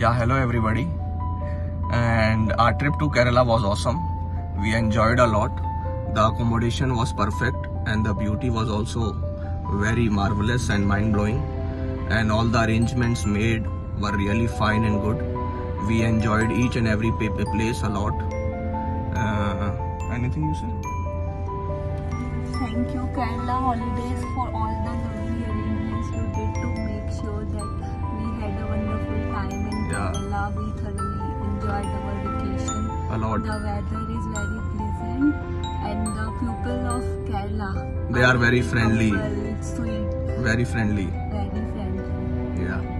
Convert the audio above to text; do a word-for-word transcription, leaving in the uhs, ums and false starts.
Yeah, hello everybody. And our trip to Kerala was awesome. We enjoyed a lot. The accommodation was perfect and the beauty was also very marvelous and mind-blowing. And all the arrangements made were really fine and good. We enjoyed each and every place a lot. Uh, anything you said? Thank you Kerala Holidays for all the lovely arrangements you did to make sure that we had a wonderful time in yeah. Kerala. We thoroughly enjoyed our vacation. A lot. The weather is very pleasant and the people of Kerala. They are, are very friendly. Sweet. Very friendly. Very friendly. Yeah.